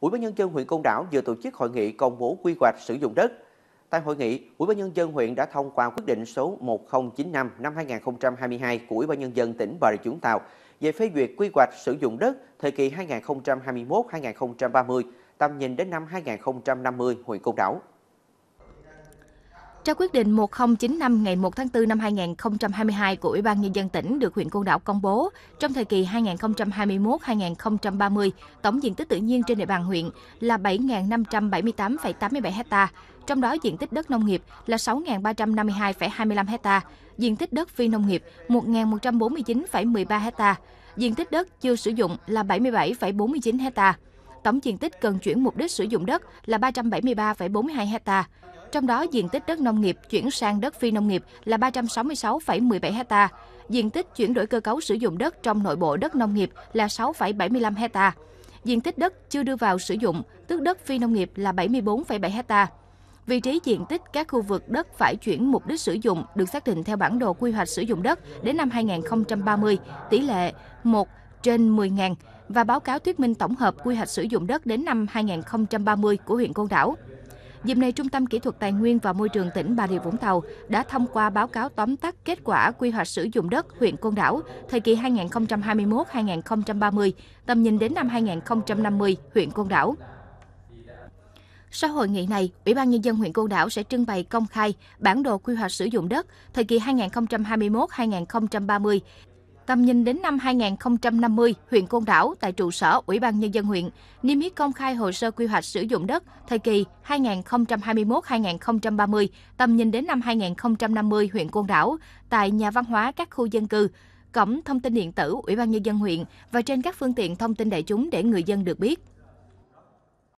Ủy ban nhân dân huyện Côn Đảo vừa tổ chức hội nghị công bố quy hoạch sử dụng đất. Tại hội nghị, Ủy ban nhân dân huyện đã thông qua quyết định số 1095 năm 2022 của Ủy ban nhân dân tỉnh Bà Rịa - Vũng Tàu về phê duyệt quy hoạch sử dụng đất thời kỳ 2021-2030, tầm nhìn đến năm 2050 huyện Côn Đảo. Trao quyết định 1095 ngày 1 tháng 4 năm 2022 của Ủy ban Nhân dân tỉnh được huyện Côn Đảo công bố, trong thời kỳ 2021-2030, tổng diện tích tự nhiên trên địa bàn huyện là 7.578,87 ha, trong đó diện tích đất nông nghiệp là 6.352,25 ha, diện tích đất phi nông nghiệp 1.149,13 ha, diện tích đất chưa sử dụng là 77,49 ha. Tổng diện tích cần chuyển mục đích sử dụng đất là 373,42 ha. Trong đó, diện tích đất nông nghiệp chuyển sang đất phi nông nghiệp là 366,17 ha, diện tích chuyển đổi cơ cấu sử dụng đất trong nội bộ đất nông nghiệp là 6,75 ha, diện tích đất chưa đưa vào sử dụng, tức đất phi nông nghiệp là 74,7 ha. Vị trí diện tích các khu vực đất phải chuyển mục đích sử dụng được xác định theo bản đồ quy hoạch sử dụng đất đến năm 2030, tỷ lệ 1/10.000 và báo cáo thuyết minh tổng hợp quy hoạch sử dụng đất đến năm 2030 của huyện Côn Đảo. Dịp này, Trung tâm Kỹ thuật Tài nguyên và Môi trường tỉnh Bà Rịa - Vũng Tàu đã thông qua báo cáo tóm tắt kết quả quy hoạch sử dụng đất huyện Côn Đảo thời kỳ 2021-2030, tầm nhìn đến năm 2050 huyện Côn Đảo. Sau hội nghị này, Ủy ban Nhân dân huyện Côn Đảo sẽ trưng bày công khai bản đồ quy hoạch sử dụng đất thời kỳ 2021-2030, tầm nhìn đến năm 2050, huyện Côn Đảo tại trụ sở Ủy ban Nhân dân huyện, niêm yết công khai hồ sơ quy hoạch sử dụng đất thời kỳ 2021-2030, tầm nhìn đến năm 2050, huyện Côn Đảo tại nhà văn hóa các khu dân cư, cổng thông tin điện tử Ủy ban Nhân dân huyện và trên các phương tiện thông tin đại chúng để người dân được biết.